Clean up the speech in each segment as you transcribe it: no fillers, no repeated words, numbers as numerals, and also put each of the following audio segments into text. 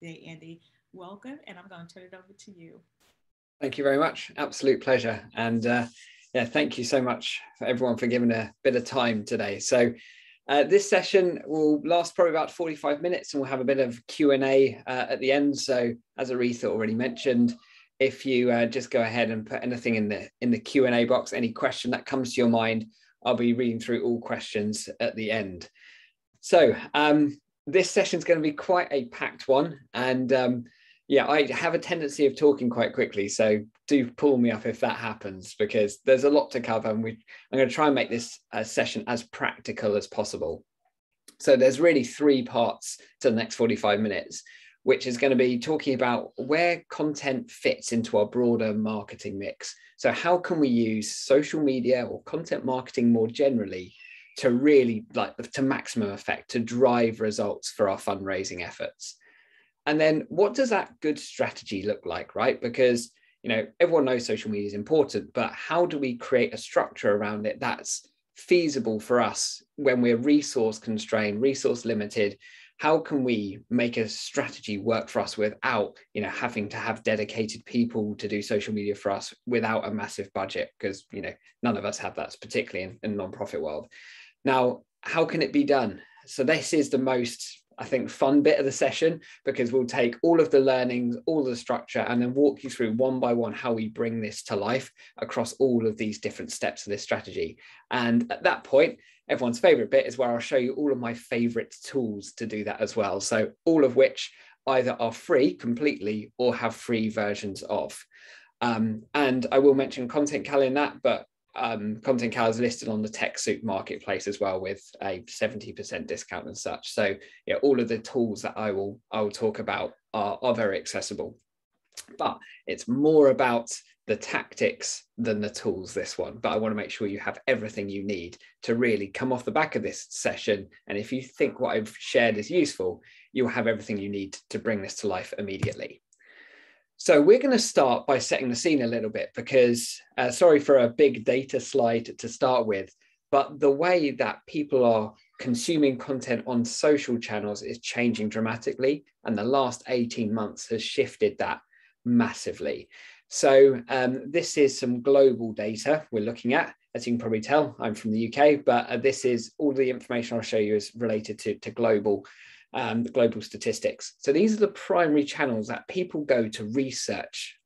today, Andy. Welcome, and I'm going to turn it over to you. Thank you very much. Absolute pleasure. And yeah, thank you so much for everyone for giving a bit of time today. So this session will last probably about 45 minutes and we'll have a bit of Q&A at the end. So as Aretha already mentioned, if you just go ahead and put anything in the Q&A box, any question that comes to your mind, I'll be reading through all questions at the end. So this session is going to be quite a packed one. And yeah, I have a tendency of talking quite quickly, so do pull me up if that happens, because there's a lot to cover and I'm going to try and make this session as practical as possible. So there's really three parts to the next 45 minutes, which is going to be talking about where content fits into our broader marketing mix. So how can we use social media or content marketing more generally to really, to maximum effect, to drive results for our fundraising efforts? And then what does that good strategy look like, right? Because, you know, everyone knows social media is important, but how do we create a structure around it that's feasible for us when we're resource constrained, resource limited? How can we make a strategy work for us without, you know, having to have dedicated people to do social media for us without a massive budget? Because, you know, none of us have that, particularly in the nonprofit world. Now, how can it be done? So this is the most, I think, fun bit of the session, because we'll take all of the learnings, all the structure, and then walk you through one by one how we bring this to life across all of these different steps of this strategy. And at that point, everyone's favorite bit is where I'll show you all of my favorite tools to do that as well. So all of which either are free completely or have free versions of. And I will mention Content Cal in that, but Content Cal is listed on the TechSoup marketplace as well with a 70% discount and such. So yeah, all of the tools that I will talk about are very accessible, but it's more about the tactics than the tools this one. But I want to make sure you have everything you need to really come off the back of this session. And if you think what I've shared is useful, you'll have everything you need to bring this to life immediately. So we're going to start by setting the scene a little bit, because sorry for a big data slide to start with, but the way that people are consuming content on social channels is changing dramatically. And the last 18 months has shifted that massively. So this is some global data we're looking at. As you can probably tell, I'm from the UK, but this is all the information I'll show you is related to global global statistics. So these are the primary channels that people go to research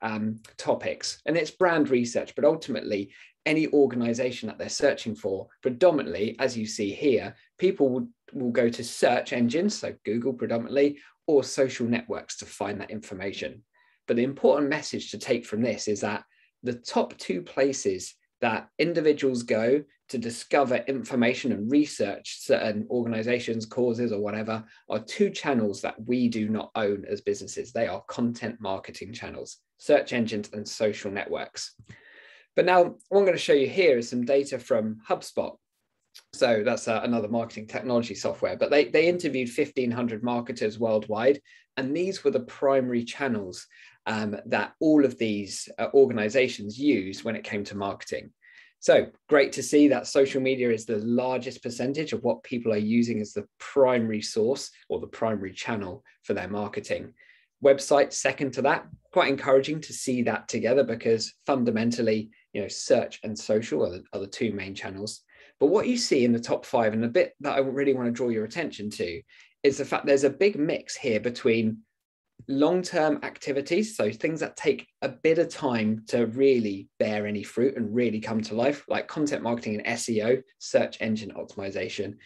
topics, and it's brand research, but ultimately any organization that they're searching for, predominantly, as you see here, people will go to search engines, so Google predominantly, or social networks to find that information. But the important message to take from this is that the top two places that individuals go to discover information and research certain organizations, causes, or whatever, are two channels that we do not own as businesses. They are content marketing channels, search engines and social networks. But now what I'm going to show you here is some data from HubSpot. So that's another marketing technology software, but they interviewed 1,500 marketers worldwide. And these were the primary channels that all of these organizations used when it came to marketing. So great to see that social media is the largest percentage of what people are using as the primary source or the primary channel for their marketing. Website second to that, quite encouraging to see that together, because fundamentally, you know, search and social are the two main channels. But what you see in the top five, and the bit that I really want to draw your attention to, is the fact there's a big mix here between long-term activities, so things that take a bit of time to really bear any fruit and really come to life, like content marketing and SEO, search engine optimization.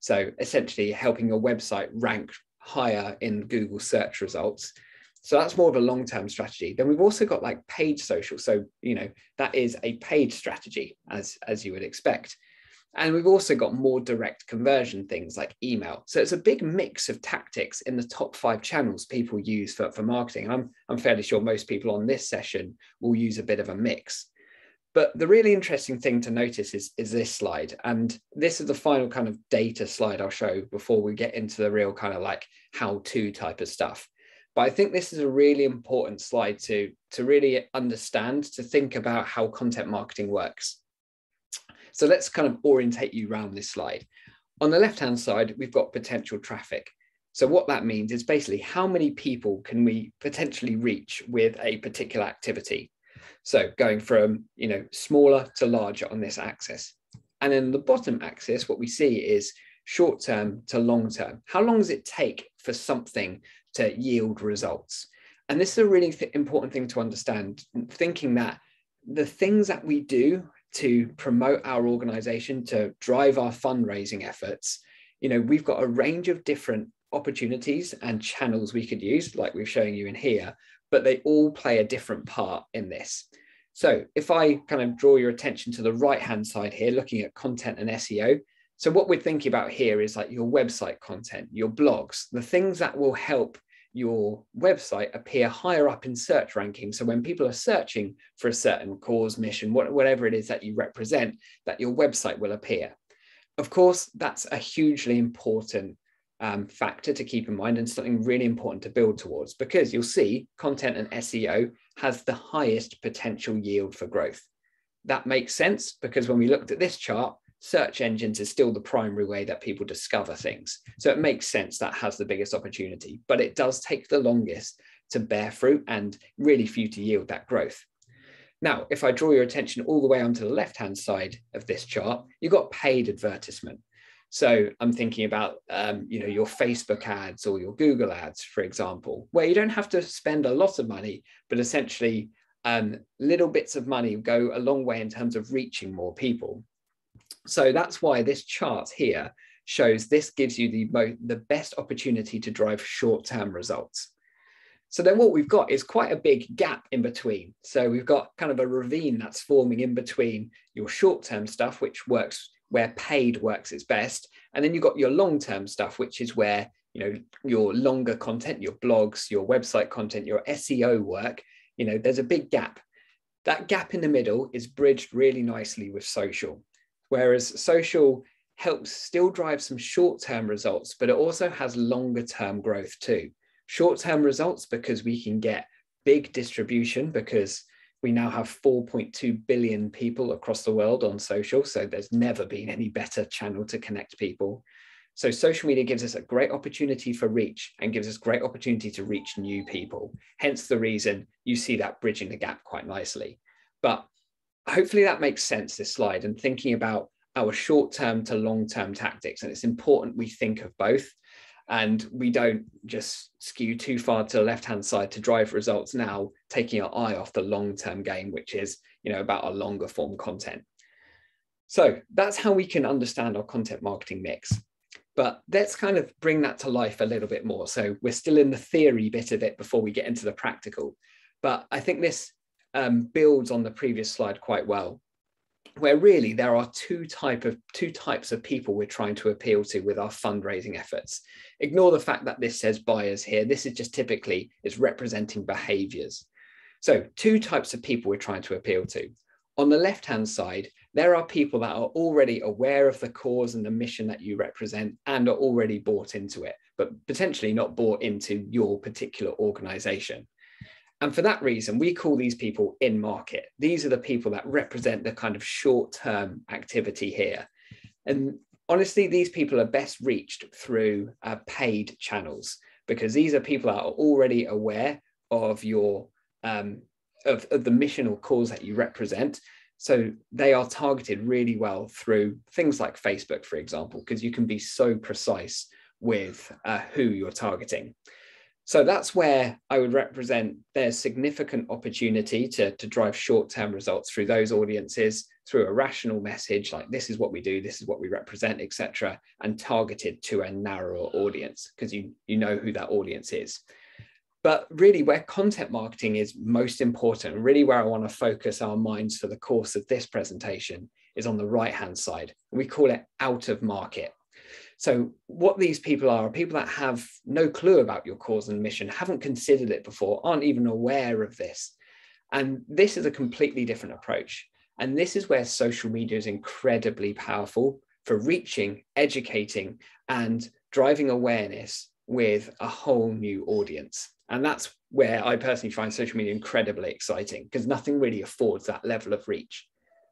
So essentially helping your website rank higher in Google search results. So that's more of a long-term strategy. Then we've also got like paid social. So, you know, that is a paid strategy as you would expect. And we've also got more direct conversion things like email. So it's a big mix of tactics in the top five channels people use for marketing. And I'm fairly sure most people on this session will use a bit of a mix. But the really interesting thing to notice is this slide. And this is the final kind of data slide I'll show before we get into the real kind of like how-to type of stuff. But I think this is a really important slide to really understand, to think about how content marketing works. So let's kind of orientate you around this slide. On the left-hand side, we've got potential traffic. So what that means is basically how many people can we potentially reach with a particular activity. So going from, you know, smaller to larger on this axis. And then the bottom axis, what we see is short term to long term. How long does it take for something to yield results? And this is a really important thing to understand, thinking that the things that we do to promote our organization, to drive our fundraising efforts, you know, we've got a range of different opportunities and channels we could use, like we're showing you in here, but they all play a different part in this. So if I kind of draw your attention to the right-hand side here, looking at content and SEO. So what we're thinking about here is like your website content, your blogs, the things that will help your website appear higher up in search ranking. So when people are searching for a certain cause, mission, whatever it is that you represent, that your website will appear. Of course, that's a hugely important factor to keep in mind and something really important to build towards, because you'll see content and SEO has the highest potential yield for growth. That makes sense, because when we looked at this chart, search engines is still the primary way that people discover things. So it makes sense that has the biggest opportunity, but it does take the longest to bear fruit and really for you to yield that growth. Now, if I draw your attention all the way onto the left-hand side of this chart, you've got paid advertisement. So I'm thinking about, you know, your Facebook ads or your Google ads, for example, where you don't have to spend a lot of money, but essentially little bits of money go a long way in terms of reaching more people. So that's why this chart here shows this gives you the best opportunity to drive short-term results. So then what we've got is quite a big gap in between. So we've got kind of a ravine that's forming in between your short-term stuff, which works where paid works its best. And then you've got your long-term stuff, which is where, you know, your longer content, your blogs, your website content, your SEO work, you know, there's a big gap. That gap in the middle is bridged really nicely with social. Whereas social helps still drive some short-term results, but it also has longer-term growth too. Short-term results because we can get big distribution, because we now have 4.2 billion people across the world on social, so there's never been any better channel to connect people. So social media gives us a great opportunity for reach and gives us great opportunity to reach new people. Hence the reason you see that bridging the gap quite nicely. But hopefully that makes sense, this slide, and thinking about our short-term to long-term tactics. And it's important we think of both and we don't just skew too far to the left-hand side to drive results now, taking our eye off the long-term game, which is, you know, about our longer form content. So that's how we can understand our content marketing mix. But let's kind of bring that to life a little bit more. So we're still in the theory bit of it before we get into the practical. But I think this builds on the previous slide quite well, where really there are two types of people we're trying to appeal to with our fundraising efforts. Ignore the fact that this says buyers here. This is just typically, it's representing behaviors. So two types of people we're trying to appeal to. On the left-hand side, there are people that are already aware of the cause and the mission that you represent and are already bought into it, but potentially not bought into your particular organization. And for that reason, we call these people in market. These are the people that represent the kind of short-term activity here. And honestly, these people are best reached through paid channels, because these are people that are already aware of your of the mission or cause that you represent. So they are targeted really well through things like Facebook, for example, because you can be so precise with who you're targeting. So that's where I would represent there's significant opportunity to drive short-term results through those audiences, through a rational message, like this is what we do, this is what we represent, etc., and targeted to a narrower audience, because you know who that audience is. But really where content marketing is most important, really where I want to focus our minds for the course of this presentation, is on the right-hand side. We call it out of market. So what these people are people that have no clue about your cause and mission, haven't considered it before, aren't even aware of this. And this is a completely different approach. And this is where social media is incredibly powerful for reaching, educating, and driving awareness with a whole new audience. And that's where I personally find social media incredibly exciting, because nothing really affords that level of reach.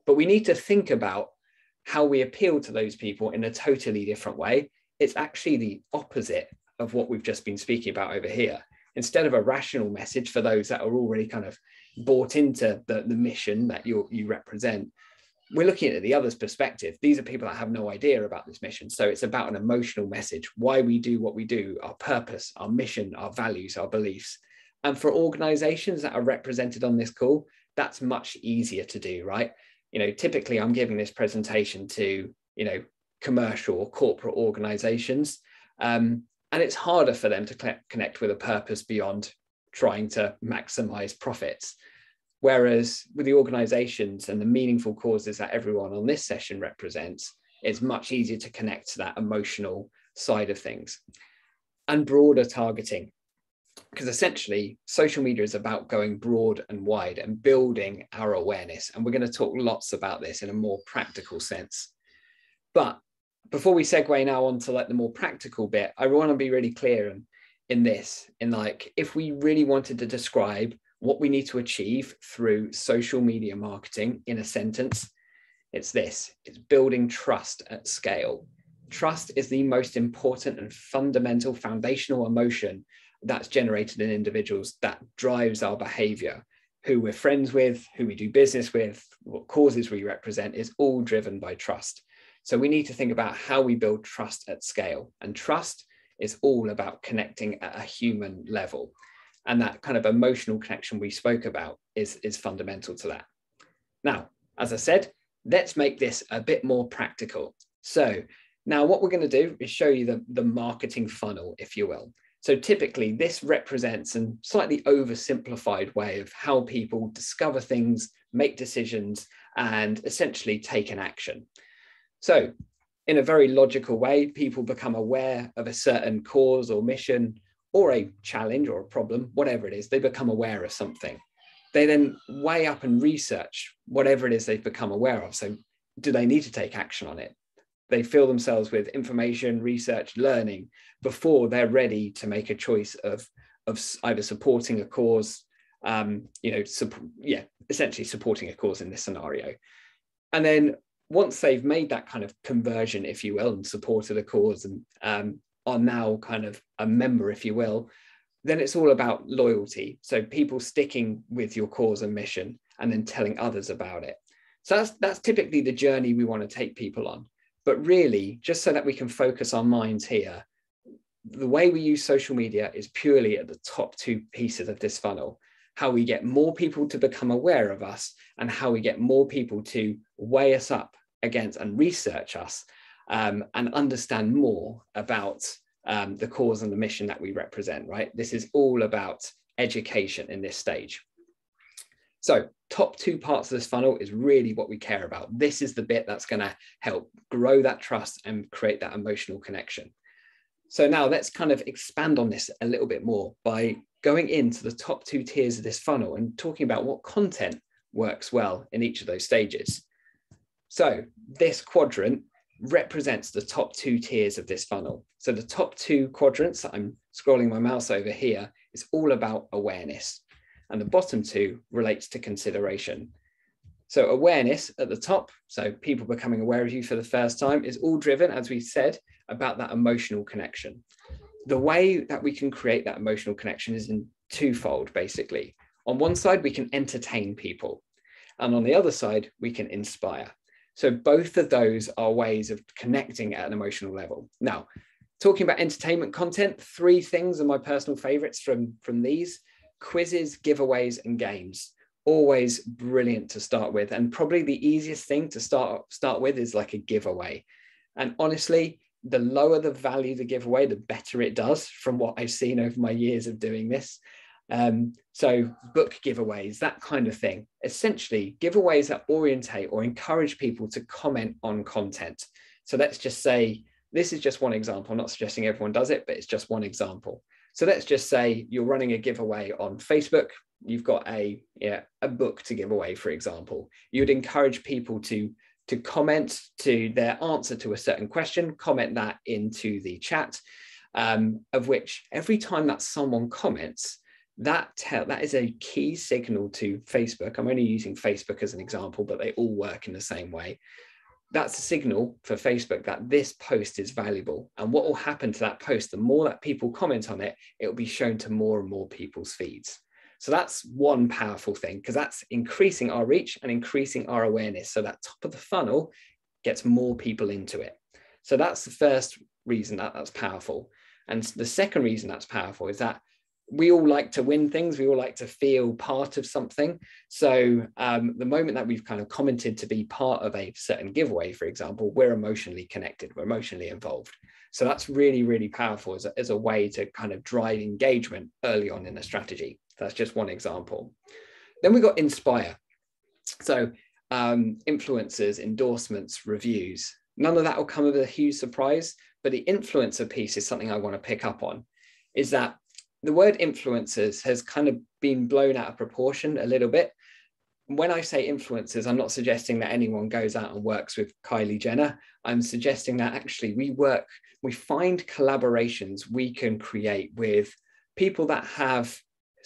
But we need to think about how we appeal to those people in a totally different way. It's actually the opposite of what we've just been speaking about over here. Instead of a rational message for those that are already kind of bought into the mission that you represent, we're looking at the other's perspective. These are people that have no idea about this mission. So it's about an emotional message, why we do what we do, our purpose, our mission, our values, our beliefs. And for organizations that are represented on this call, that's much easier to do, right? You know, typically I'm giving this presentation to, you know, commercial or corporate organizations. And it's harder for them to connect with a purpose beyond trying to maximize profits. Whereas with the organizations and the meaningful causes that everyone on this session represents, it's much easier to connect to that emotional side of things. And broader targeting, because essentially social media is about going broad and wide and building our awareness. And we're going to talk lots about this in a more practical sense. But before we segue now onto like the more practical bit, I want to be really clear in if we really wanted to describe what we need to achieve through social media marketing in a sentence, it's this: it's building trust at scale. Trust is the most important and fundamental foundational emotion that's generated in individuals that drives our behavior. Who we're friends with, who we do business with, what causes we represent is all driven by trust. So we need to think about how we build trust at scale. And trust is all about connecting at a human level. And that kind of emotional connection we spoke about is fundamental to that. Now, as I said, let's make this a bit more practical. So now what we're going to do is show you the marketing funnel, if you will. So typically this represents a slightly oversimplified way of how people discover things, make decisions, and essentially take an action. So in a very logical way, people become aware of a certain cause or mission, or a challenge or a problem, whatever it is. They become aware of something. They then weigh up and research whatever it is they've become aware of. So do they need to take action on it? They fill themselves with information, research, learning before they're ready to make a choice of either supporting a cause, essentially supporting a cause in this scenario. And then once they've made that kind of conversion, if you will, and supported a cause and are now kind of a member, if you will, then it's all about loyalty. So people sticking with your cause and mission and then telling others about it. So that's typically the journey we want to take people on. But really, just so that we can focus our minds here, the way we use social media is purely at the top two pieces of this funnel: how we get more people to become aware of us and how we get more people to weigh us up against and research us and understand more about the cause and the mission that we represent, right? This is all about education in this stage. So top two parts of this funnel is really what we care about. This is the bit that's going to help grow that trust and create that emotional connection. So now let's kind of expand on this a little bit more by going into the top two tiers of this funnel and talking about what content works well in each of those stages. So this quadrant represents the top two tiers of this funnel. So the top two quadrants that I'm scrolling my mouse over here is all about awareness, and the bottom two relates to consideration. So awareness at the top, so people becoming aware of you for the first time, is all driven, as we said, about that emotional connection. The way that we can create that emotional connection is in twofold, basically. On one side, we can entertain people, and on the other side, we can inspire. So both of those are ways of connecting at an emotional level. Now, talking about entertainment content, three things are my personal favorites from these: quizzes, giveaways, and games. Always brilliant to start with. And probably the easiest thing to start with is like a giveaway. And honestly, the lower the value of the giveaway, the better it does from what I've seen over my years of doing this. So book giveaways, that kind of thing. Essentially, giveaways that orientate or encourage people to comment on content. So let's just say, this is just one example. I'm not suggesting everyone does it, but it's just one example. So let's just say you're running a giveaway on Facebook. You've got a book to give away, for example. You'd encourage people to comment to their answer to a certain question, comment that into the chat, of which every time that someone comments, that is a key signal to Facebook. I'm only using Facebook as an example, but they all work in the same way. that's a signal for Facebook that this post is valuable. And what will happen to that post, the more that people comment on it, it will be shown to more and more people's feeds. So that's one powerful thing, because that's increasing our reach and increasing our awareness. So that top of the funnel gets more people into it. So that's the first reason that that's powerful. And the second reason that's powerful is that we all like to win things. We all like to feel part of something. So the moment that we've kind of commented to be part of a certain giveaway, for example, we're emotionally connected, we're emotionally involved. So that's really, really powerful as a way to kind of drive engagement early on in a strategy. That's just one example. Then we got inspire. So influencers, endorsements, reviews, none of that will come as a huge surprise, but the influencer piece is something I want to pick up on, is that the word influencers has kind of been blown out of proportion a little bit. When I say influencers, I'm not suggesting that anyone goes out and works with Kylie Jenner. I'm suggesting that actually we find collaborations we can create with people that have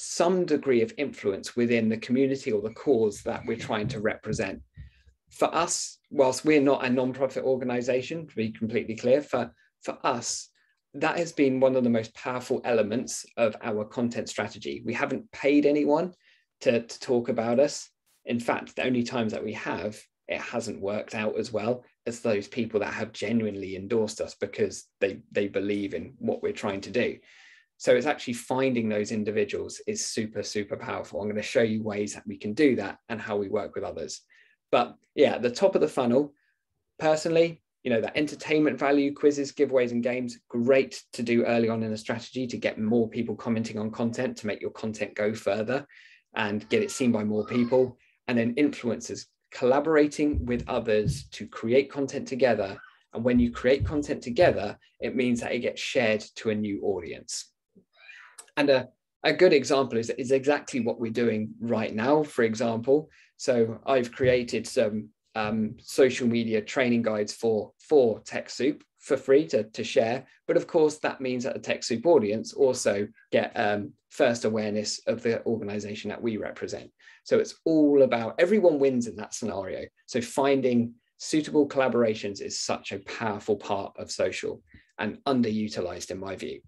some degree of influence within the community or the cause that we're trying to represent. For us, whilst we're not a non-profit organization, to be completely clear, for us, that has been one of the most powerful elements of our content strategy. We haven't paid anyone to talk about us. In fact, the only times that we have, it hasn't worked out as well as those people that have genuinely endorsed us because they believe in what we're trying to do. So it's actually finding those individuals is super, super powerful. I'm going to show you ways that we can do that and how we work with others. But yeah, at the top of the funnel, personally, you know, that entertainment value, quizzes, giveaways, and games, great to do early on in a strategy to get more people commenting on content, to make your content go further and get it seen by more people. And then influencers, collaborating with others to create content together. And when you create content together, it means that it gets shared to a new audience. And a good example is exactly what we're doing right now, for example. So I've created some social media training guides for TechSoup for free to share. But of course, that means that the TechSoup audience also get first awareness of the organization that we represent. So it's all about everyone wins in that scenario. So finding suitable collaborations is such a powerful part of social and underutilized in my view.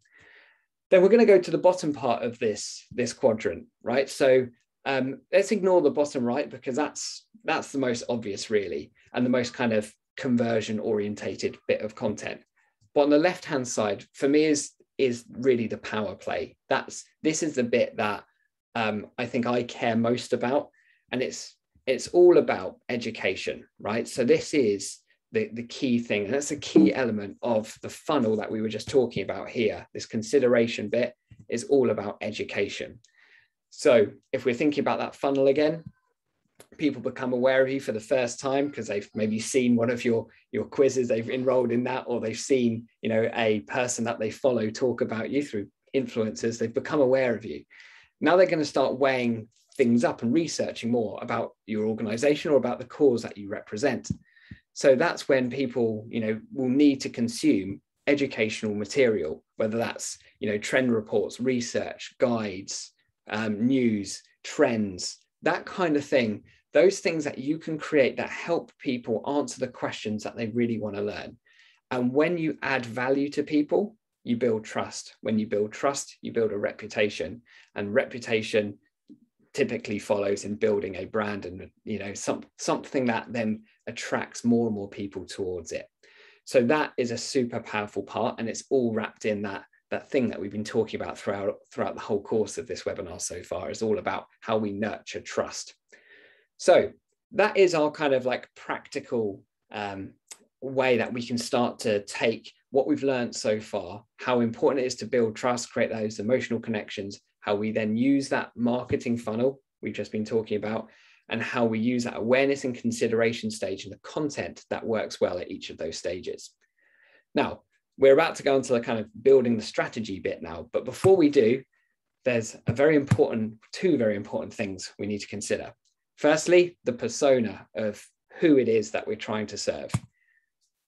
Then we're going to go to the bottom part of this quadrant, right? So let's ignore the bottom right, because that's the most obvious really, and the most kind of conversion orientated bit of content. But on the left-hand side, for me is really the power play. This is the bit that I think I care most about. And it's all about education, right? So this is the key thing. And that's a key element of the funnel that we were just talking about here. This consideration bit is all about education. So if we're thinking about that funnel again, people become aware of you for the first time because they've maybe seen one of your quizzes, they've enrolled in that, or they've seen, you know, a person that they follow talk about you through influencers. They've become aware of you. Now they're going to start weighing things up and researching more about your organization or about the cause that you represent. So that's when people, you know, will need to consume educational material, whether that's, you know, trend reports, research, guides, news, trends, that kind of thing. Those things that you can create that help people answer the questions that they really want to learn. And when you add value to people, you build trust. When you build trust, you build a reputation, and reputation typically follows in building a brand and, you know, something that then attracts more and more people towards it. So that is a super powerful part, and it's all wrapped in that thing that we've been talking about throughout the whole course of this webinar so far. Is all about how we nurture trust. So that is our kind of like practical way that we can start to take what we've learned so far, how important it is to build trust, create those emotional connections, how we then use that marketing funnel we've just been talking about, and how we use that awareness and consideration stage and the content that works well at each of those stages. Now, we're about to go into the kind of building the strategy bit now, but before we do, there's two very important things we need to consider. Firstly, the persona of who it is that we're trying to serve.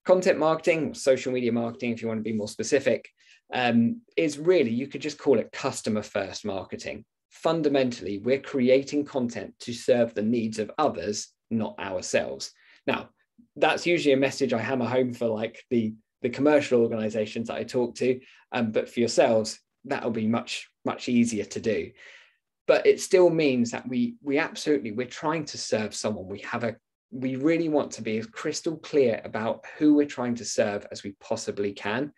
Content marketing, social media marketing, if you want to be more specific, is really, you could just call it customer-first marketing. Fundamentally, we're creating content to serve the needs of others, not ourselves. Now, that's usually a message I hammer home for like the commercial organizations that I talk to. But for yourselves, that'll be much, much easier to do. But it still means that we're trying to serve someone. We really want to be as crystal clear about who we're trying to serve as we possibly can.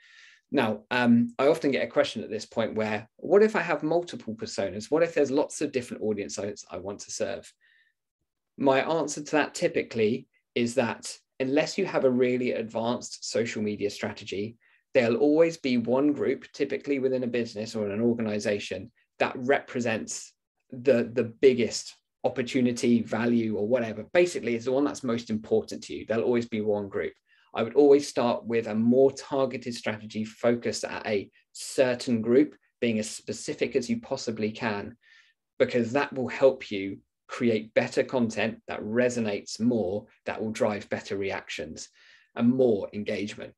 Now, I often get a question at this point where, what if I have multiple personas? What if there's lots of different audiences I want to serve? My answer to that typically is that unless you have a really advanced social media strategy, there'll always be one group, typically within a business or an organization, that represents the biggest opportunity, value, or whatever. Basically, it's the one that's most important to you. There'll always be one group. I would always start with a more targeted strategy focused at a certain group, being as specific as you possibly can, because that will help you create better content that resonates more, that will drive better reactions and more engagement.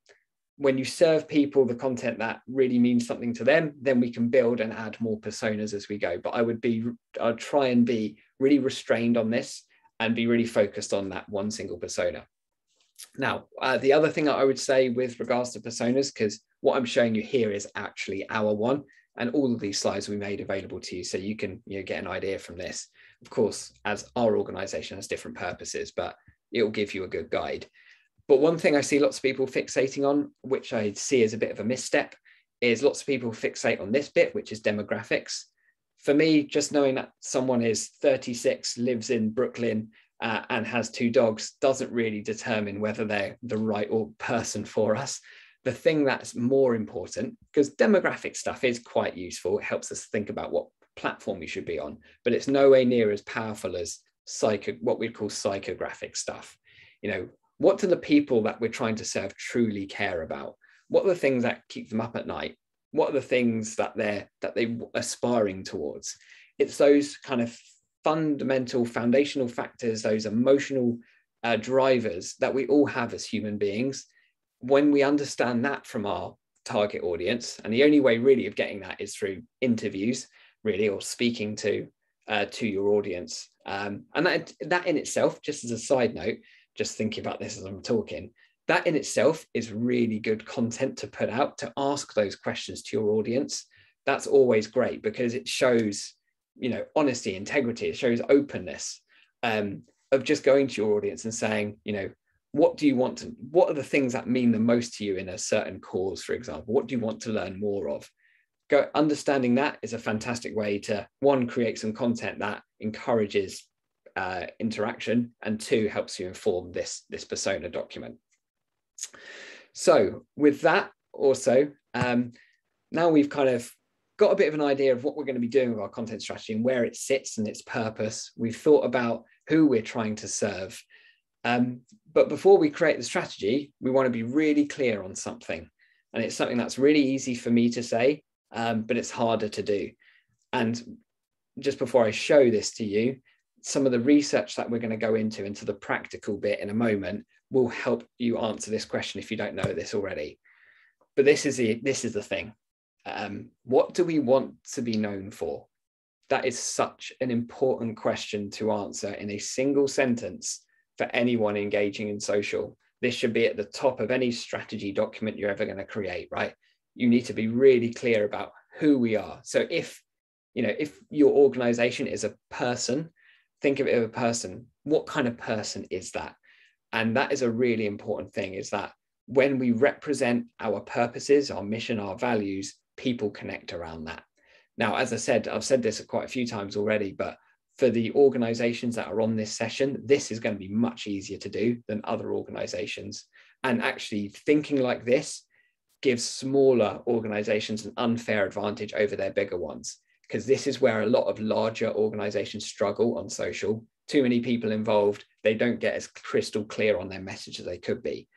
When you serve people the content that really means something to them, then we can build and add more personas as we go. But I'd try and be really restrained on this and be really focused on that one single persona. Now, the other thing that I would say with regards to personas, because what I'm showing you here is actually our one, and all of these slides we made available to you, so you can get an idea from this. Of course, as our organization has different purposes, but it will give you a good guide. But one thing I see lots of people fixating on, which I see as a bit of a misstep, is lots of people fixate on this bit, which is demographics. For me, just knowing that someone is 36, lives in Brooklyn, and has 2 dogs doesn't really determine whether they're the right person for us. The thing that's more important, because demographic stuff is quite useful, it helps us think about what platform we should be on, but it's no way near as powerful as what we call psychographic stuff. What do the people that we're trying to serve truly care about? What are the things that keep them up at night? What are the things that they're aspiring towards? It's those kind of fundamental foundational factors, those emotional drivers that we all have as human beings. When we understand that from our target audience, and the only way really of getting that is through interviews, really, or speaking to your audience. And that in itself, just as a side note, just thinking about this as I'm talking, that in itself is really good content to put out, to ask those questions to your audience. That's always great because it shows, honesty, integrity, it shows openness of just going to your audience and saying, what do you want to, what are the things that mean the most to you in a certain cause, for example? What do you want to learn more of? Understanding that is a fantastic way to, one, create some content that encourages interaction, and two, helps you inform this persona document. So with that also, now we've kind of got a bit of an idea of what we're going to be doing with our content strategy and where it sits and its purpose. We've thought about who we're trying to serve. But before we create the strategy, we want to be really clear on something. And it's something that's really easy for me to say, but it's harder to do. And just before I show this to you, some of the research that we're going to go into the practical bit in a moment will help you answer this question if you don't know this already. But this is the thing. What do we want to be known for? That is such an important question to answer in a single sentence for anyone engaging in social. This should be at the top of any strategy document you're ever going to create, right? You need to be really clear about who we are. So if your organization is a person, think of it as a person. What kind of person is that? And that is a really important thing, is that when we represent our purposes, our mission, our values, people connect around that. Now, as I said, I've said this quite a few times already, but for the organizations that are on this session, this is going to be much easier to do than other organizations. And actually thinking like this gives smaller organizations an unfair advantage over their bigger ones, because this is where a lot of larger organizations struggle on social. Too many people involved, they don't get as crystal clear on their message as they could be.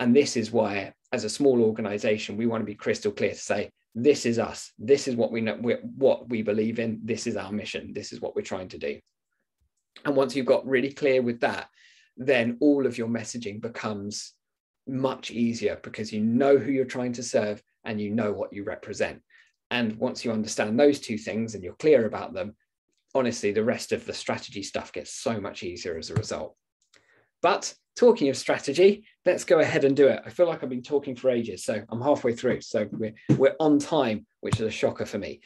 And this is why, as a small organization, we want to be crystal clear to say, this is us, this is what we know, what we believe in, this is our mission, this is what we're trying to do. And once you've got really clear with that, then all of your messaging becomes much easier because you know who you're trying to serve and you know what you represent. And once you understand those two things and you're clear about them, honestly, the rest of the strategy stuff gets so much easier as a result. But talking of strategy, let's go ahead and do it. I feel like I've been talking for ages, so I'm halfway through. So we're on time, which is a shocker for me.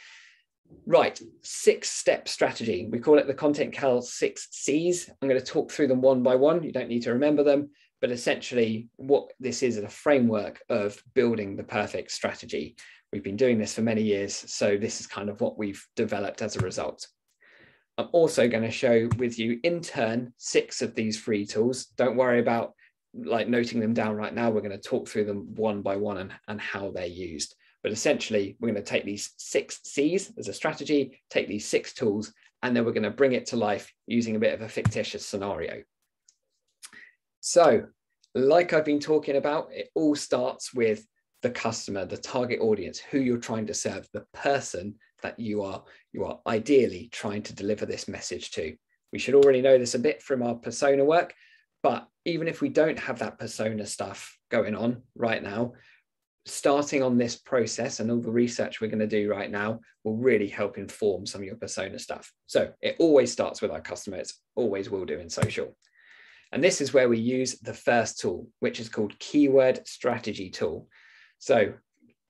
Right, 6-step strategy. We call it the Content Cal 6 C's. I'm going to talk through them one by one. You don't need to remember them, but essentially what this is a framework of building the perfect strategy. We've been doing this for many years, so this is kind of what we've developed as a result. I'm also going to show with you in turn 6 of these free tools. Don't worry about like noting them down right now. We're going to talk through them one by one and how they're used. But essentially, we're going to take these 6 C's as a strategy, take these 6 tools, and then we're going to bring it to life using a bit of a fictitious scenario. So like I've been talking about, it all starts with the customer, the target audience, who you're trying to serve, the person that you are ideally trying to deliver this message to. We should already know this a bit from our persona work, but even if we don't have that persona stuff going on right now, starting on this process and all the research we're going to do right now will really help inform some of your persona stuff. So it always starts with our customer. It's always will do in social. And this is where we use the first tool, which is called Keyword Strategy Tool. So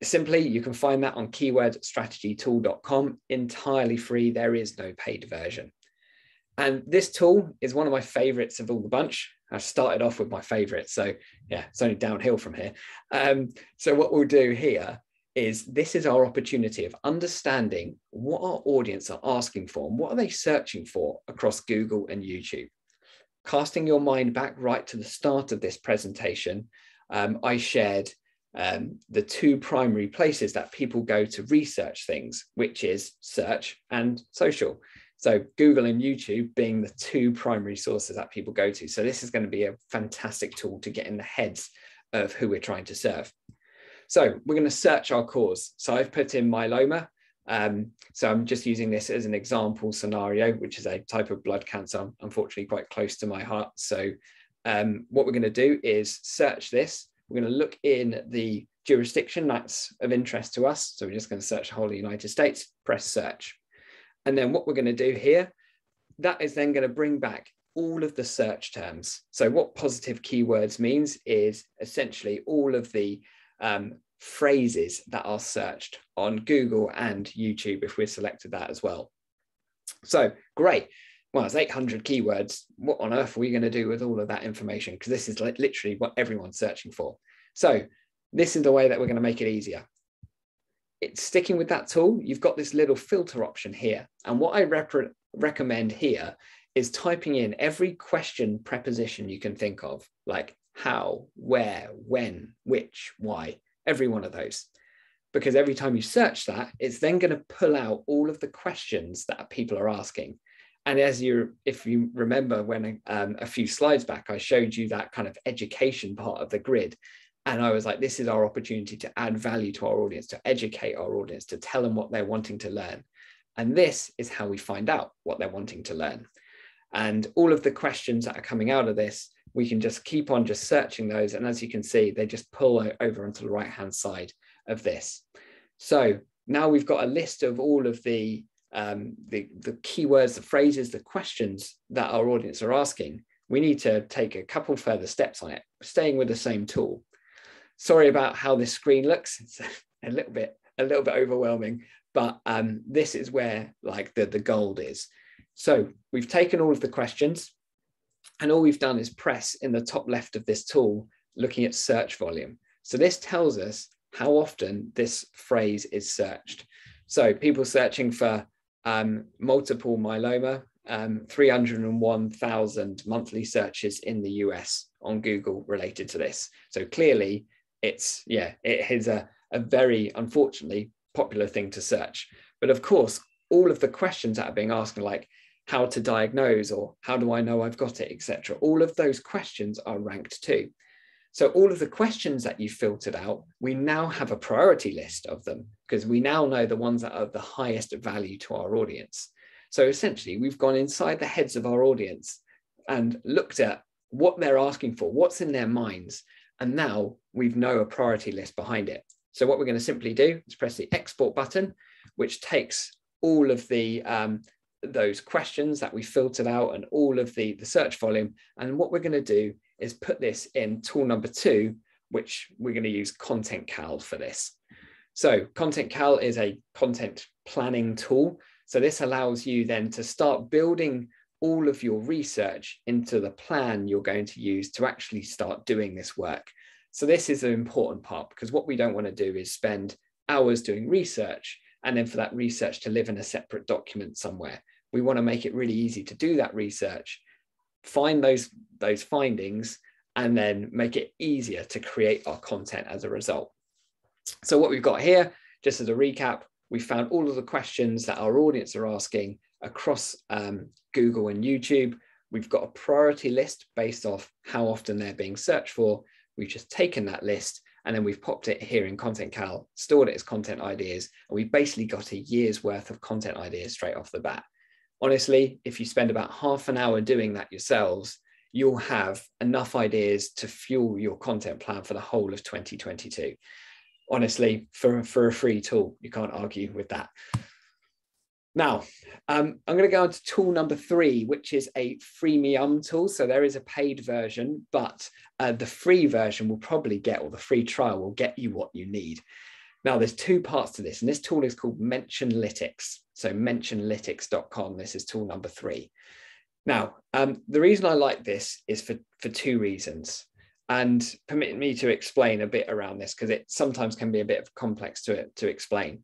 simply, you can find that on keywordstrategytool.com, entirely free. There is no paid version. And this tool is one of my favorites of all the bunch. I've started off with my favorite, so yeah, it's only downhill from here. So what we'll do here is this is our opportunity of understanding what our audience are asking for and what are they searching for across Google and YouTube. Casting your mind back right to the start of this presentation, I shared the 2 primary places that people go to research things, which is search and social. So Google and YouTube being the 2 primary sources that people go to. So this is going to be a fantastic tool to get in the heads of who we're trying to serve. So we're going to search our cause. So I've put in myeloma. So I'm just using this as an example scenario, which is a type of blood cancer, unfortunately quite close to my heart. So what we're going to do is search this. We're going to look in the jurisdiction that's of interest to us. So we're just going to search the whole of the United States, press search. And then what we're going to do here, that is then going to bring back all of the search terms. So what positive keywords means is essentially all of the phrases that are searched on Google and YouTube if we've selected that as well. So great. Well, it's 800 keywords. What on earth are we going to do with all of that information? Because this is literally what everyone's searching for. So this is the way that we're going to make it easier. It's sticking with that tool. You've got this little filter option here. And what I recommend here is typing in every question preposition you can think of, like how, where, when, which, why, every one of those. Because every time you search that, it's then going to pull out all of the questions that people are asking. And if you remember when a few slides back, I showed you that kind of education part of the grid. And I was like, this is our opportunity to add value to our audience, to educate our audience, to tell them what they're wanting to learn. And this is how we find out what they're wanting to learn. And all of the questions that are coming out of this, we can just keep on just searching those. And as you can see, they just pull over onto the right-hand side of this. So now we've got a list of all of the keywords, the phrases, the questions that our audience are asking. We need to take a couple further steps on it, staying with the same tool. Sorry about how this screen looks. It's a little bit overwhelming, but this is where like the gold is. So we've taken all of the questions and all we've done is press in the top left of this tool, looking at search volume. So this tells us how often this phrase is searched. So people searching for multiple myeloma, 301,000 monthly searches in the US on Google related to this. So clearly, it is a very, unfortunately, popular thing to search. But of course, all of the questions that are being asked, like how to diagnose or how do I know I've got it, etc. All of those questions are ranked too. So all of the questions that you filtered out, we now have a priority list of them because we now know the ones that are of the highest value to our audience. So essentially, we've gone inside the heads of our audience and looked at what they're asking for, what's in their minds. And now we've know a priority list behind it. So what we're going to simply do is press the export button, which takes all of the those questions that we filtered out and all of the search volume. And what we're going to do is put this in tool number 2, which we're going to use Content Cal for this. So Content Cal is a content planning tool. So this allows you then to start building all of your research into the plan you're going to use to actually start doing this work. So this is an important part, because what we don't want to do is spend hours doing research and then for that research to live in a separate document somewhere. We want to make it really easy to do that research, find those findings, and then make it easier to create our content as a result. So what we've got here, just as a recap, we found all of the questions that our audience are asking across Google and YouTube. We've got a priority list based off how often they're being searched for. We've just taken that list and then we've popped it here in Content Cal, stored it as content ideas, and we've basically got a year's worth of content ideas straight off the bat. Honestly, if you spend about half an hour doing that yourselves, you'll have enough ideas to fuel your content plan for the whole of 2022. Honestly, for a free tool, you can't argue with that. Now, I'm going to go on to tool number 3, which is a freemium tool. So there is a paid version, but the free version will probably get, or the free trial will get you what you need. Now, there's 2 parts to this, and this tool is called Mentionlytics. So Mentionlytics.com, this is tool number 3. Now, the reason I like this is for 2 reasons. And permit me to explain a bit around this, because it sometimes can be a bit complex to explain.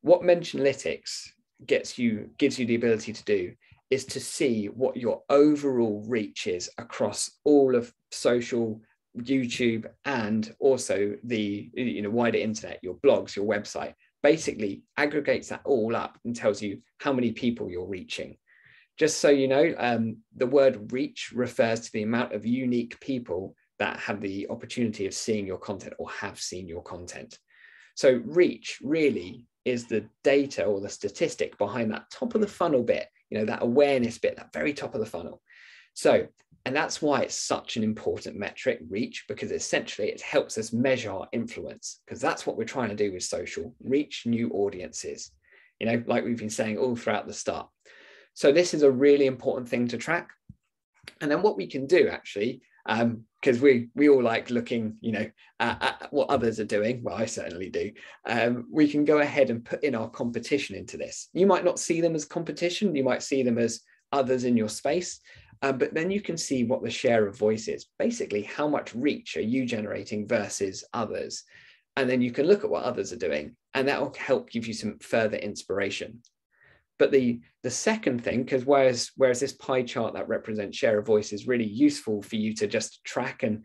What Mentionlytics gives you the ability to do is to see what your overall reach is across all of social, YouTube, and also the wider internet, your blogs, your website. Basically aggregates that all up and tells you how many people you're reaching. Just so you know, the word reach refers to the amount of unique people that have the opportunity of seeing your content or have seen your content. So reach really is the data or the statistic behind that top of the funnel bit, that awareness bit, that very top of the funnel. So, and that's why it's such an important metric, reach, because essentially it helps us measure our influence, because that's what we're trying to do with social, reach new audiences, like we've been saying all throughout the start. So this is a really important thing to track. And then what we can do actually, because we all like looking, at what others are doing. Well, I certainly do. We can go ahead and put in our competition into this. You might not see them as competition. You might see them as others in your space, but then you can see what the share of voice is. Basically, how much reach are you generating versus others? And then you can look at what others are doing, and that will help give you some further inspiration. But the second thing, because whereas this pie chart that represents share of voice is really useful for you to just track and,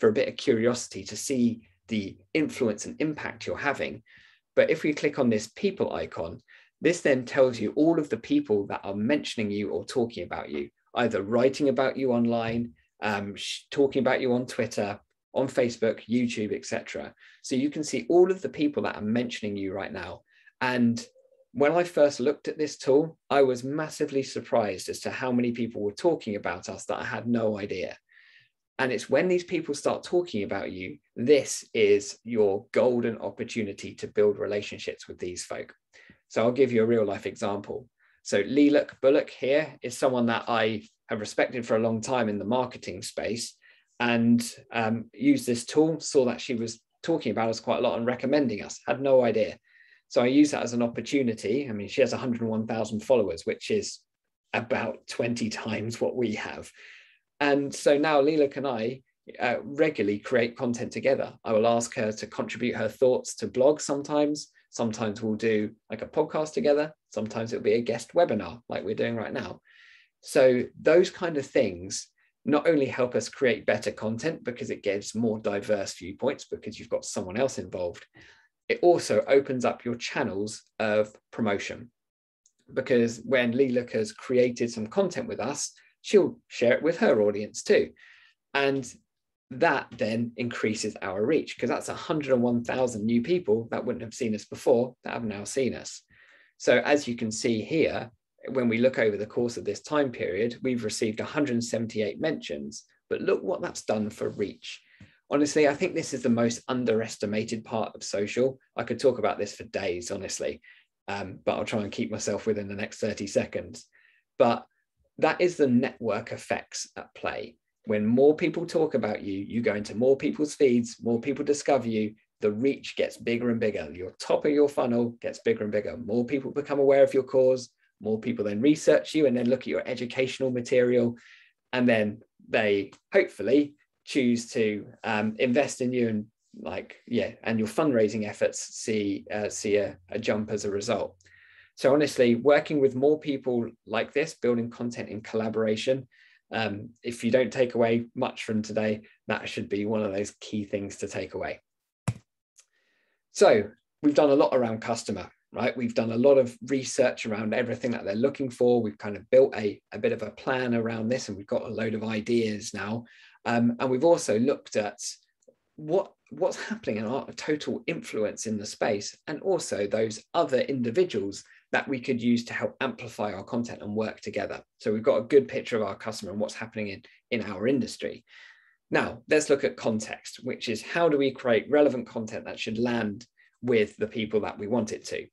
for a bit of curiosity to see the influence and impact you're having. But if we click on this people icon, this then tells you all of the people that are mentioning you or talking about you, either writing about you online, talking about you on Twitter, on Facebook, YouTube, etc. So you can see all of the people that are mentioning you right now. And when I first looked at this tool, I was massively surprised as to how many people were talking about us that I had no idea. And it's when these people start talking about you, this is your golden opportunity to build relationships with these folk. So I'll give you a real life example. So Leeluk Bullock here is someone that I have respected for a long time in the marketing space, and used this tool, saw that she was talking about us quite a lot and recommending us, had no idea. So I use that as an opportunity. I mean, she has 101,000 followers, which is about 20 times what we have. And so now Leeluk and I regularly create content together. I will ask her to contribute her thoughts to blogs sometimes. Sometimes we'll do like a podcast together. Sometimes it'll be a guest webinar like we're doing right now. So those kind of things not only help us create better content because it gives more diverse viewpoints because you've got someone else involved, it also opens up your channels of promotion, because when Leeluk has created some content with us, she'll share it with her audience too. And that then increases our reach, because that's 101,000 new people that wouldn't have seen us before that have now seen us. So as you can see here, when we look over the course of this time period, we've received 178 mentions, but look what that's done for reach. Honestly, I think this is the most underestimated part of social. I could talk about this for days, honestly, but I'll try and keep myself within the next 30 seconds. But that is the network effects at play. When more people talk about you, you go into more people's feeds, more people discover you, the reach gets bigger and bigger. Your top of your funnel gets bigger and bigger. More people become aware of your cause. More people then research you and then look at your educational material. And then they hopefully choose to invest in you and and your fundraising efforts see a jump as a result. So honestly, working with more people like this, building content in collaboration, if you don't take away much from today, that should be one of those key things to take away. So we've done a lot around customer, right? We've done a lot of research around everything that they're looking for. We've kind of built a bit of a plan around this, and we've got a load of ideas now. And we've also looked at what's happening in our total influence in the space, and also those other individuals that we could use to help amplify our content and work together. So we've got a good picture of our customer and what's happening in our industry. Now, let's look at context, which is how do we create relevant content that should land with the people that we want it to.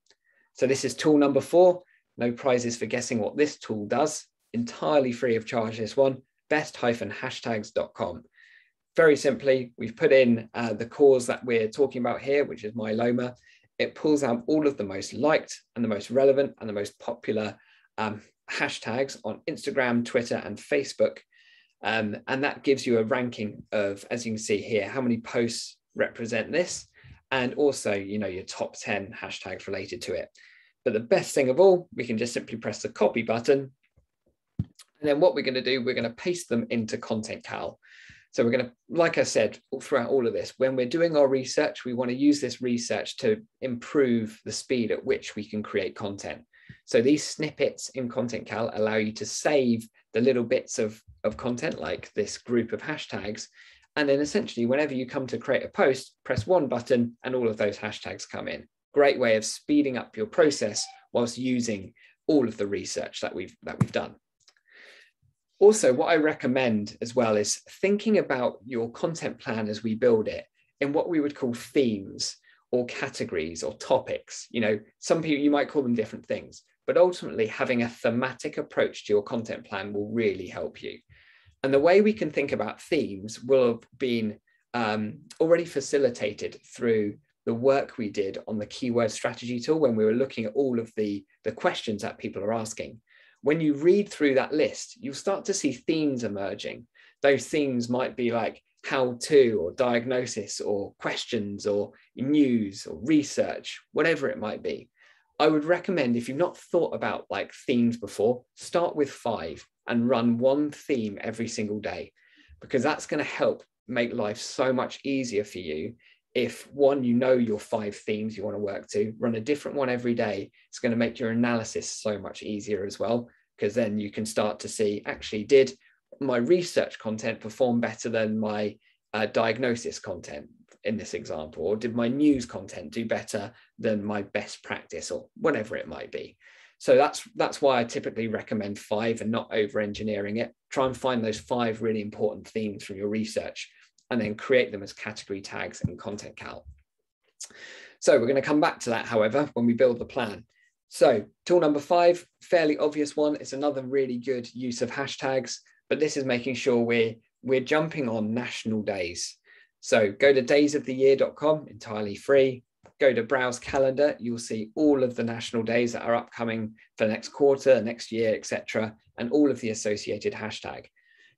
So this is tool number 4, no prizes for guessing what this tool does, entirely free of charge this one, best-hashtags.com. Very simply, we've put in the cause that we're talking about here, which is myeloma. It pulls out all of the most liked and the most relevant and the most popular hashtags on Instagram, Twitter, and Facebook. And that gives you a ranking of, as you can see here, how many posts represent this, and also, you know, your top 10 hashtags related to it. But the best thing of all, we can just simply press the copy button. And then what we're going to do, we're going to paste them into Content Cal. So we're going to, like I said, throughout all of this, when we're doing our research, we want to use this research to improve the speed at which we can create content. So these snippets in Content Cal allow you to save the little bits of content like this group of hashtags. And then essentially, whenever you come to create a post, press one button and all of those hashtags come in. Great way of speeding up your process whilst using all of the research that we've done. Also, what I recommend as well is thinking about your content plan as we build it in what we would call themes or categories or topics. You know, some people, you might call them different things, but ultimately having a thematic approach to your content plan will really help you. And the way we can think about themes will have been already facilitated through the work we did on the Keyword Strategy Tool when we were looking at all of the questions that people are asking. When you read through that list, you'll start to see themes emerging. Those themes might be like how to, or diagnosis, or questions, or news, or research, whatever it might be. I would recommend, if you've not thought about like themes before, start with 5 and run one theme every single day, because that's going to help make life so much easier for you. If one, you know your 5 themes you want to work to, run a different one every day. It's going to make your analysis so much easier as well, because then you can start to see, actually, did my research content perform better than my diagnosis content in this example? Or did my news content do better than my best practice, or whatever it might be? So that's why I typically recommend 5 and not over-engineering it. Try and find those 5 really important themes from your research, and then create them as category tags in Content Cal. So we're going to come back to that, however, when we build the plan. So tool number 5, fairly obvious one. It's another really good use of hashtags, but this is making sure we're jumping on national days. So go to daysoftheyear.com, entirely free. Go to browse calendar. You'll see all of the national days that are upcoming for the next quarter, next year, etc., and all of the associated hashtag.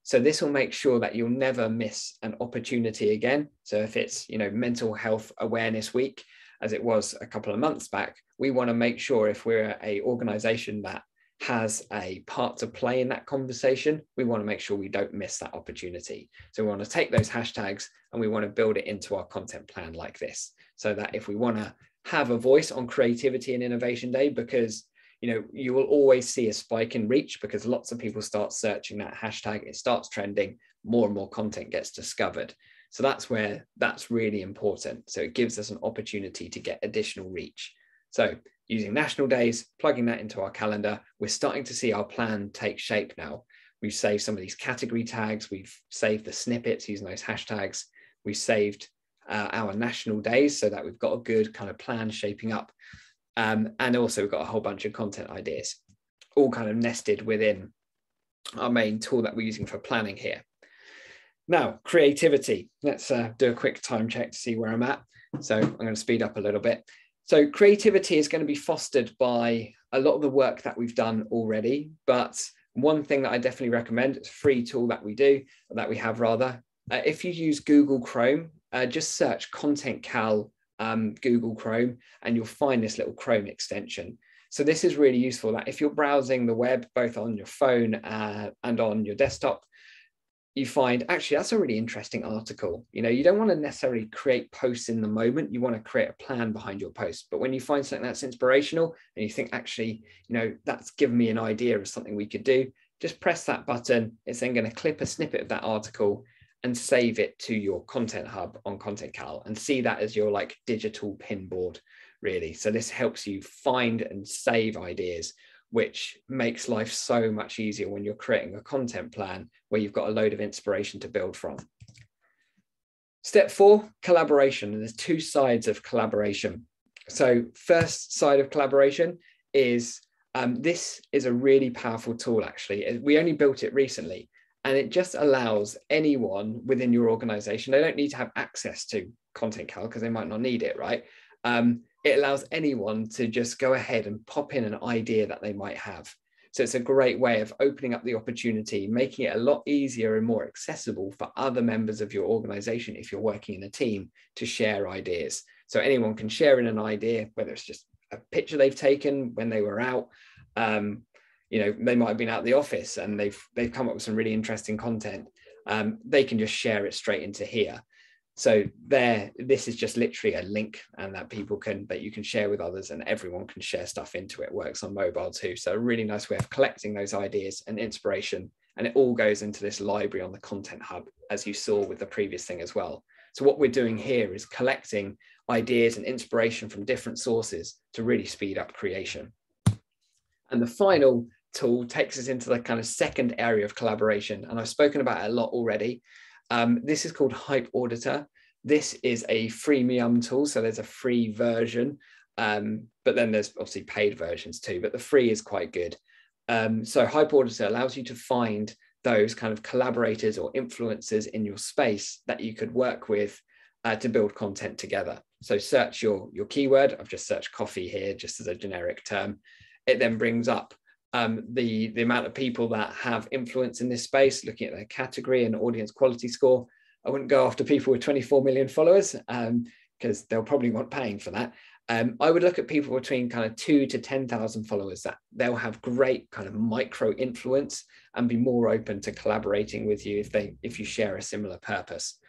So this will make sure that you'll never miss an opportunity again. So if it's, you know, Mental Health Awareness Week, as it was a couple of months back, we want to make sure, if we're an organization that has a part to play in that conversation, we want to make sure we don't miss that opportunity. So we want to take those hashtags and we want to build it into our content plan like this, so that if we want to have a voice on Creativity and Innovation Day, because you know, you will always see a spike in reach because lots of people start searching that hashtag, it starts trending, more and more content gets discovered. So that's where that's really important. So it gives us an opportunity to get additional reach. So using national days, plugging that into our calendar, we're starting to see our plan take shape now. We've saved some of these category tags, we've saved the snippets using those hashtags, we've saved our national days so that we've got a good kind of plan shaping up. And also we've got a whole bunch of content ideas, all kind of nested within our main tool that we're using for planning here. Now, creativity. Let's do a quick time check to see where I'm at. So I'm going to speed up a little bit. So creativity is going to be fostered by a lot of the work that we've done already. But one thing that I definitely recommend, it's a free tool that we do, that we have rather. If you use Google Chrome, just search Content Cal Google Chrome, and you'll find this little Chrome extension. So this is really useful, that if you're browsing the web, both on your phone and on your desktop, you find, actually, that's a really interesting article. You know, you don't want to necessarily create posts in the moment. You want to create a plan behind your post. But when you find something that's inspirational and you think, actually, you know, that's given me an idea of something we could do, just press that button. It's then going to clip a snippet of that article and save it to your content hub on Content Cal and see that as your like digital pinboard, really. So this helps you find and save ideas, which makes life so much easier when you're creating a content plan where you've got a load of inspiration to build from. Step 4, collaboration. And there's two sides of collaboration. So first side of collaboration is, this is a really powerful tool, actually. We only built it recently, and it just allows anyone within your organization, they don't need to have access to Content Cal because they might not need it, right? It allows anyone to just go ahead and pop in an idea that they might have. So it's a great way of opening up the opportunity, making it a lot easier and more accessible for other members of your organization if you're working in a team to share ideas. So anyone can share in an idea, whether it's just a picture they've taken when they were out, you know, they might have been out of the office and they've come up with some really interesting content. They can just share it straight into here. So this is just literally a link, and that you can share with others, and everyone can share stuff into it. Works on mobile too. So a really nice way of collecting those ideas and inspiration. And it all goes into this library on the Content Hub, as you saw with the previous thing as well. So what we're doing here is collecting ideas and inspiration from different sources to really speed up creation. And the final tool takes us into the kind of second area of collaboration. And I've spoken about it a lot already. This is called Hype Auditor. This is a freemium tool. So there's a free version, but then there's obviously paid versions too, but the free is quite good. So Hype Auditor allows you to find those kind of collaborators or influencers in your space that you could work with to build content together. So search your keyword. I've just searched coffee here, just as a generic term. It then brings up the amount of people that have influence in this space, looking at their category and audience quality score. I wouldn't go after people with 24 million followers because they'll probably want paying for that. I would look at people between kind of 2,000 to 10,000 followers, that they'll have great kind of micro influence and be more open to collaborating with you if you share a similar purpose.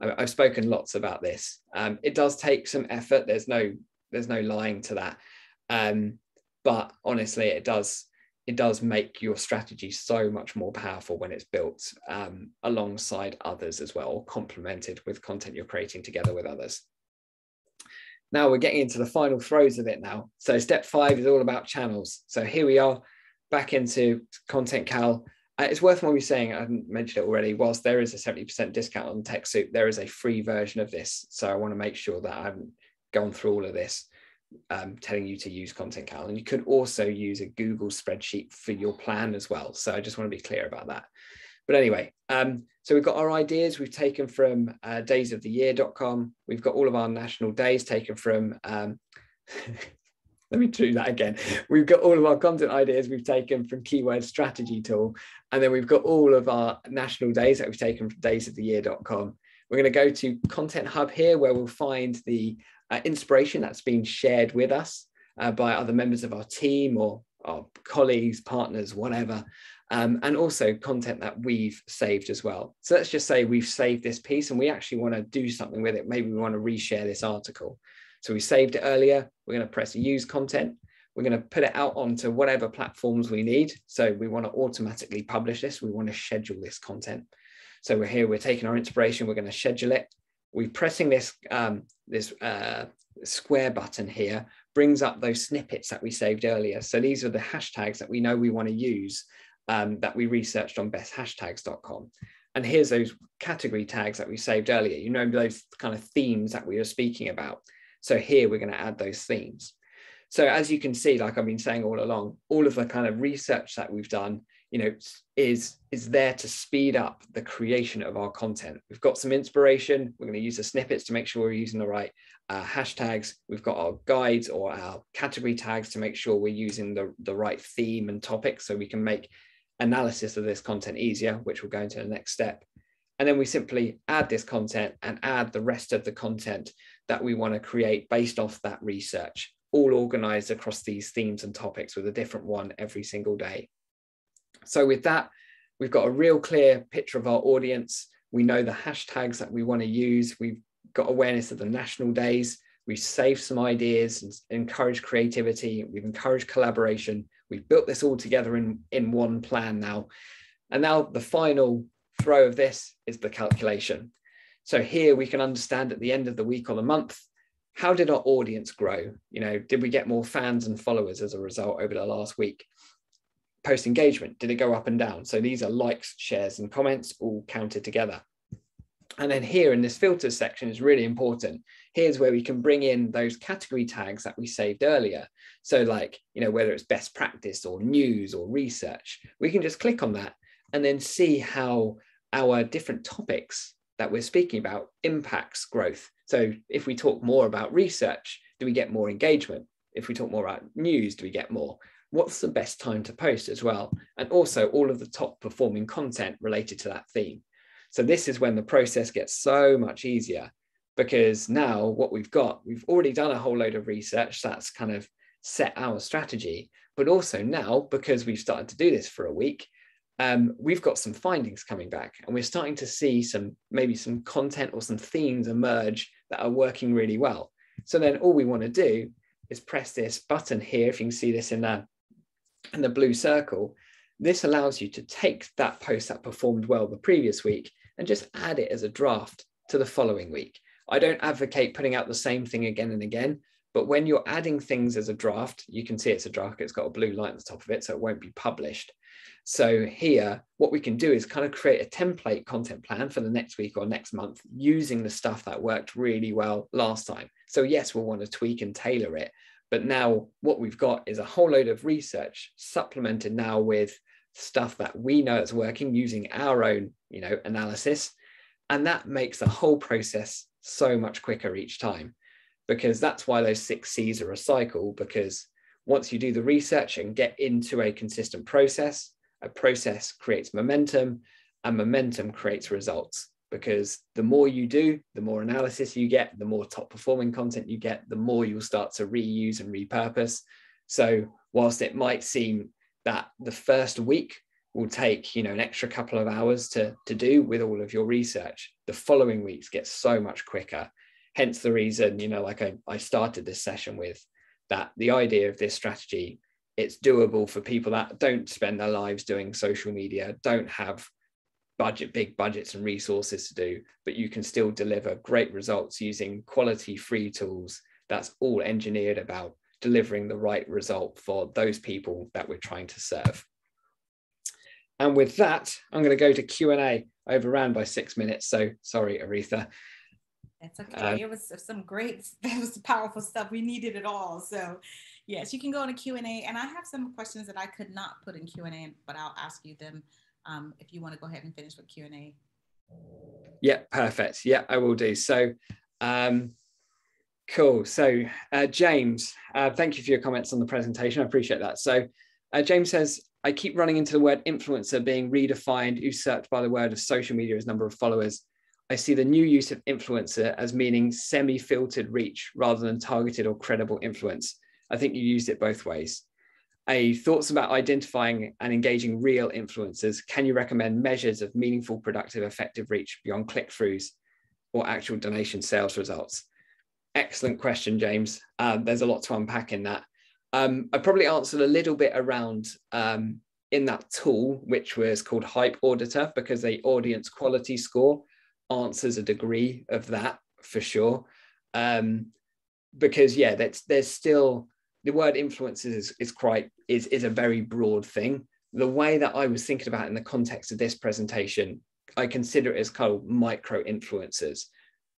I've spoken lots about this. It does take some effort. There's no lying to that. But honestly, it does make your strategy so much more powerful when it's built alongside others as well, or complemented with content you're creating together with others. Now we're getting into the final throes of it now. So step 5 is all about channels. So here we are back into Content Cal. It's worth me saying, I haven't mentioned it already, whilst there is a 70% discount on TechSoup, there is a free version of this. So I want to make sure that I haven't gone through all of this telling you to use Content Cal. And you could also use a Google spreadsheet for your plan as well. So I just want to be clear about that. But anyway, so we've got our ideas we've taken from daysoftheyear.com. We've got all of our national days taken from, let me do that again. We've got all of our content ideas we've taken from Keyword Strategy Tool. And then we've got all of our national days that we've taken from daysoftheyear.com. We're going to go to Content Hub here, where we'll find the inspiration that's been shared with us by other members of our team or our colleagues, partners, whatever, and also content that we've saved as well. So let's just say we've saved this piece and we actually want to do something with it. Maybe we want to reshare this article. So we saved it earlier. We're going to press use content. We're going to put it out onto whatever platforms we need. So we want to automatically publish this. We want to schedule this content. So we're here, we're taking our inspiration. We're going to schedule it. We're pressing this, this square button here, brings up those snippets that we saved earlier. So these are the hashtags that we know we want to use that we researched on besthashtags.com. And here's those category tags that we saved earlier. You know, those kind of themes that we were speaking about. So here we're going to add those themes. So as you can see, like I've been saying all along, all of the kind of research that we've done, you know, is there to speed up the creation of our content. We've got some inspiration. We're going to use the snippets to make sure we're using the right hashtags. We've got our guides or our category tags to make sure we're using the right theme and topic, so we can make analysis of this content easier, which we'll go into the next step. And then we simply add this content and add the rest of the content that we want to create based off that research, all organized across these themes and topics with a different one every single day. So with that, we've got a real clear picture of our audience. We know the hashtags that we want to use. We've got awareness of the national days. We've saved some ideas and encouraged creativity. We've encouraged collaboration. We've built this all together in one plan now. And now the final throw of this is the calculation. So here we can understand at the end of the week or the month, how did our audience grow? You know, did we get more fans and followers as a result over the last week? Post engagement, did it go up and down? So these are likes, shares, and comments all counted together. And then here in this filters section is really important. Here's where we can bring in those category tags that we saved earlier. So like, you know, whether it's best practice or news or research, we can just click on that and then see how our different topics that we're speaking about impacts growth. So if we talk more about research, do we get more engagement? If we talk more about news, do we get more? What's the best time to post as well? And also all of the top performing content related to that theme. So this is when the process gets so much easier, because now what we've got, we've already done a whole load of research that's kind of set our strategy, but also now, because we've started to do this for a week, we've got some findings coming back, and we're starting to see some, maybe some content or some themes emerge that are working really well. So then all we want to do is press this button here. If you can see this in the blue circle, this allows you to take that post that performed well the previous week and just add it as a draft to the following week. I don't advocate putting out the same thing again and again, but when you're adding things as a draft, you can see it's a draft, it's got a blue light on the top of it, so it won't be published. So here, what we can do is kind of create a template content plan for the next week or next month using the stuff that worked really well last time. So yes, we'll want to tweak and tailor it, but now what we've got is a whole load of research supplemented now with stuff that we know is working using our own, you know, analysis. And that makes the whole process so much quicker each time, because that's why those 6 C's are a cycle, because once you do the research and get into a consistent process, a process creates momentum, and momentum creates results. Because the more you do, the more analysis you get, the more top performing content you get, the more you'll start to reuse and repurpose. So whilst it might seem that the first week will take, you know, an extra couple of hours to do with all of your research, the following weeks get so much quicker. Hence the reason, you know, like I started this session with, that the idea of this strategy, it's doable for people that don't spend their lives doing social media, don't have big budgets and resources to do, but you can still deliver great results using quality free tools that's all engineered about delivering the right result for those people that we're trying to serve. And with that, I'm going to go to Q&A, overran by 6 minutes. So sorry, Aretha. That's okay. It was some great, it was powerful stuff. We needed it all. So yes, you can go into Q&A, and I have some questions that I could not put in Q&A, but I'll ask you them. If you want to go ahead and finish with Q&A. Yeah, perfect. Yeah, I will do. So, cool. So, James, thank you for your comments on the presentation. I appreciate that. So, James says, I keep running into the word influencer being redefined, usurped by the word of social media as number of followers. I see the new use of influencer as meaning semi-filtered reach rather than targeted or credible influence. I think you used it both ways. Thoughts about identifying and engaging real influencers? Can you recommend measures of meaningful, productive, effective reach beyond click-throughs or actual donation sales results? Excellent question, James. There's a lot to unpack in that. I probably answered a little bit around in that tool, which was called Hype Auditor, because the audience quality score answers a degree of that for sure. Because yeah, there's still, the word influencers is a very broad thing. The way that I was thinking about it in the context of this presentation, I consider it as called micro influencers,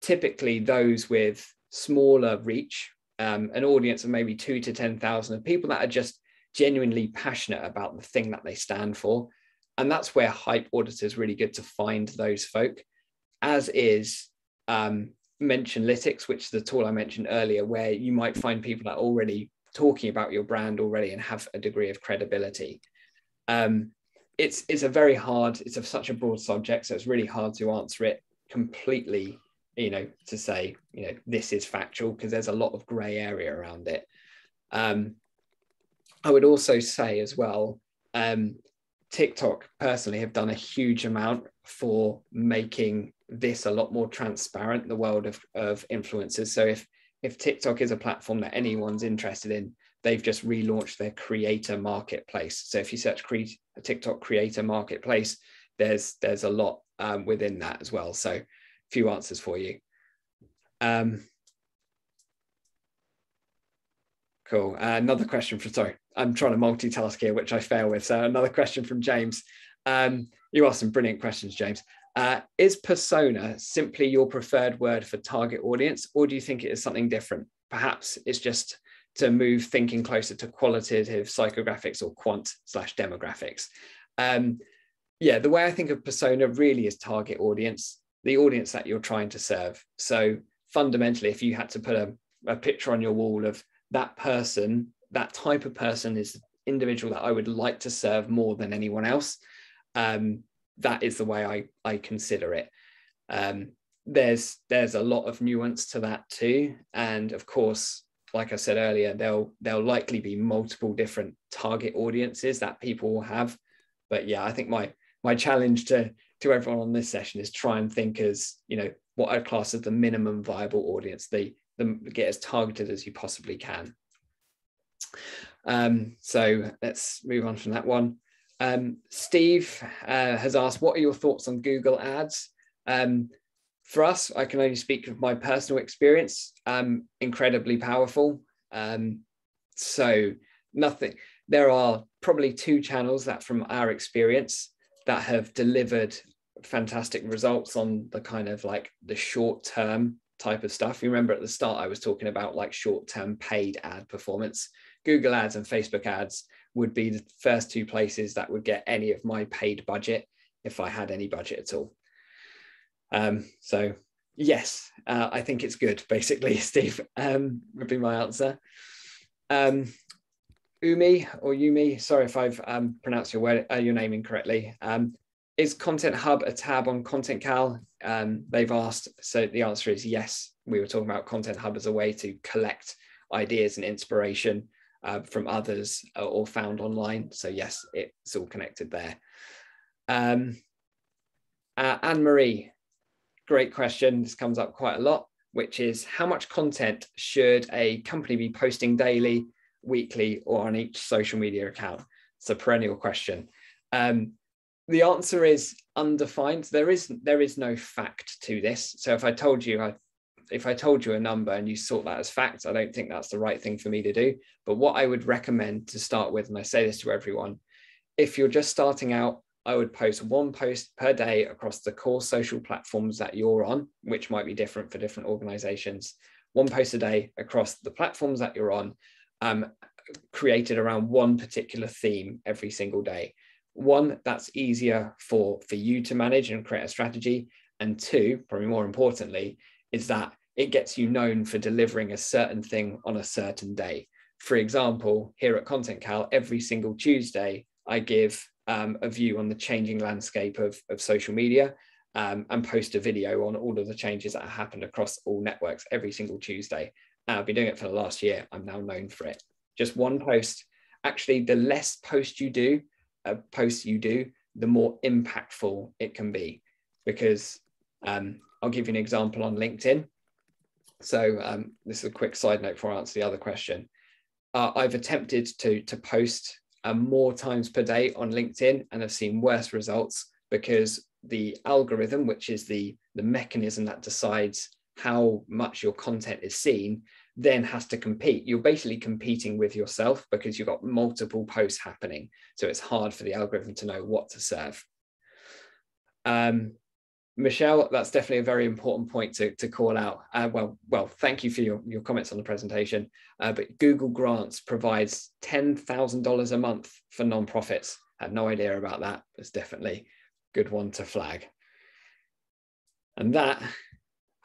typically those with smaller reach an audience of maybe 2,000 to 10,000 of people that are just genuinely passionate about the thing that they stand for. And that's where Hype Auditor is really good to find those folk, as is Mentionlytics, which is the tool I mentioned earlier, where you might find people that are already talking about your brand already and have a degree of credibility. It's a very hard, such a broad subject, so it's really hard to answer it completely, to say, this is factual, because there's a lot of gray area around it. I would also say as well, TikTok personally have done a huge amount for making this a lot more transparent, the world of influencers. So if TikTok is a platform that anyone's interested in, they've just relaunched their creator marketplace. So if you search TikTok creator marketplace, there's a lot within that as well. So a few answers for you. Cool. Another question from, sorry, I'm trying to multitask here, which I fail with. So another question from James. You asked some brilliant questions, James. Is persona simply your preferred word for target audience, or do you think it is something different? Perhaps it's just to move thinking closer to qualitative psychographics or quant/demographics. Yeah, the way I think of persona really is target audience, the audience that you're trying to serve. So fundamentally, if you had to put a picture on your wall of that person, that type of person is the individual that I would like to serve more than anyone else. That is the way I consider it. There's a lot of nuance to that too. And of course, like I said earlier, there'll likely be multiple different target audiences that people will have. But yeah, I think my challenge to everyone on this session is try and think as, what I class as the minimum viable audience, get as targeted as you possibly can. So let's move on from that one. Steve has asked, what are your thoughts on Google ads? For us, I can only speak of my personal experience, incredibly powerful. So nothing, there are probably two channels that from our experience that have delivered fantastic results on the kind of like the short term type of stuff. You remember at the start, I was talking about like short term paid ad performance. Google ads and Facebook ads would be the first two places that would get any of my paid budget if I had any budget at all. So yes, I think it's good, basically, Steve, would be my answer. Umi, sorry if I've pronounced your name incorrectly. Is Content Hub a tab on Content Cal? They've asked, so the answer is yes. We were talking about Content Hub as a way to collect ideas and inspiration from others or found online. So yes, it's all connected there. Anne-Marie, great question. This comes up quite a lot, which is how much content should a company be posting daily, weekly, or on each social media account? It's a perennial question. The answer is undefined. There is no fact to this. So if I told you, if I told you a number and you sort that as fact, I don't think that's the right thing for me to do. But what I would recommend to start with, and I say this to everyone, if you're just starting out, I would post one post per day across the core social platforms that you're on, which might be different for different organizations. One post a day across the platforms that you're on, created around one particular theme every single day. One, that's easier for you to manage and create a strategy. And two, probably more importantly, is that it gets you known for delivering a certain thing on a certain day. For example, here at Content Cal, every single Tuesday, I give a view on the changing landscape of social media and post a video on all of the changes that have happened across all networks every single Tuesday. I've been doing it for the last year. I'm now known for it. Just one post. Actually, the less posts you do, the more impactful it can be, because I'll give you an example on LinkedIn. So this is a quick side note before I answer the other question. I've attempted to post more times per day on LinkedIn and have seen worse results because the algorithm, which is the mechanism that decides how much your content is seen, then has to compete. You're basically competing with yourself because you've got multiple posts happening. So it's hard for the algorithm to know what to serve. Michelle, that's definitely a very important point to call out. Well, thank you for your comments on the presentation. But Google Grants provides $10,000 a month for nonprofits. I had no idea about that. It's definitely a good one to flag. And that,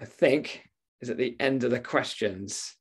I think, is at the end of the questions.